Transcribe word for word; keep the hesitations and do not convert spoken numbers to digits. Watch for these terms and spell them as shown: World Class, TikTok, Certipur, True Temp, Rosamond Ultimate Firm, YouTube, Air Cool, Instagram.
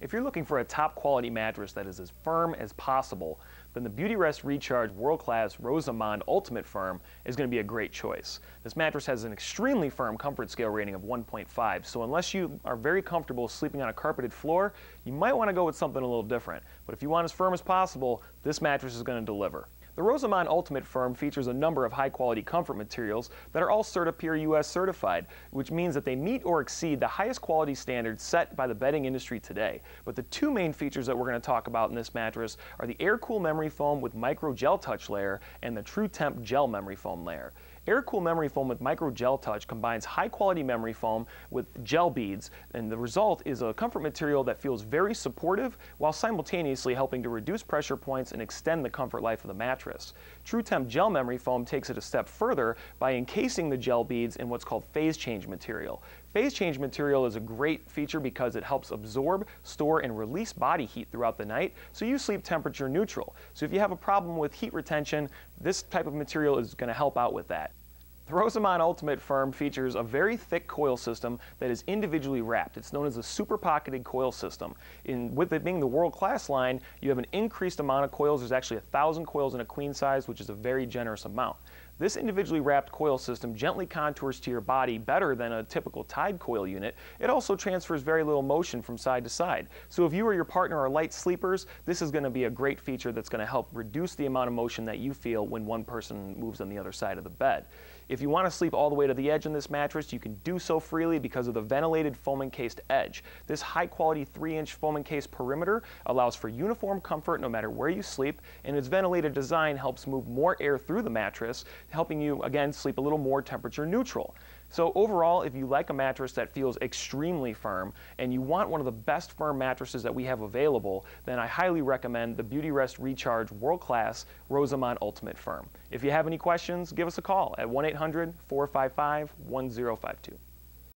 If you're looking for a top quality mattress that is as firm as possible, then the Beautyrest Recharge World Class Rosamond Ultimate Firm is going to be a great choice. This mattress has an extremely firm comfort scale rating of one point five, so unless you are very comfortable sleeping on a carpeted floor, you might want to go with something a little different. But if you want as firm as possible, this mattress is going to deliver. The Rosamond Ultimate Firm features a number of high-quality comfort materials that are all Certipur U S certified, which means that they meet or exceed the highest quality standards set by the bedding industry today. But the two main features that we're going to talk about in this mattress are the Air Cool memory foam with micro gel touch layer and the True Temp gel memory foam layer. Air Cool memory foam with micro gel touch combines high-quality memory foam with gel beads, and the result is a comfort material that feels very supportive while simultaneously helping to reduce pressure points and extend the comfort life of the mattress. True Temp gel memory foam takes it a step further by encasing the gel beads in what's called phase change material. Phase change material is a great feature because it helps absorb, store, and release body heat throughout the night, so you sleep temperature neutral. So if you have a problem with heat retention, this type of material is going to help out with that. The Rosamond Ultimate Firm features a very thick coil system that is individually wrapped. It's known as a super pocketed coil system. In, with it being the World Class line, you have an increased amount of coils. There's actually a thousand coils in a queen size, which is a very generous amount. This individually wrapped coil system gently contours to your body better than a typical tied coil unit. It also transfers very little motion from side to side. So if you or your partner are light sleepers, this is going to be a great feature that's going to help reduce the amount of motion that you feel when one person moves on the other side of the bed. If you want to sleep all the way to the edge in this mattress, you can do so freely because of the ventilated foam-encased edge. This high-quality three inch foam-encased perimeter allows for uniform comfort no matter where you sleep, and its ventilated design helps move more air through the mattress, helping you, again, sleep a little more temperature neutral. So overall, if you like a mattress that feels extremely firm and you want one of the best firm mattresses that we have available, then I highly recommend the Beautyrest Recharge World Class Rosamond Ultimate Firm. If you have any questions, give us a call at one eight hundred, four five five, one zero five two.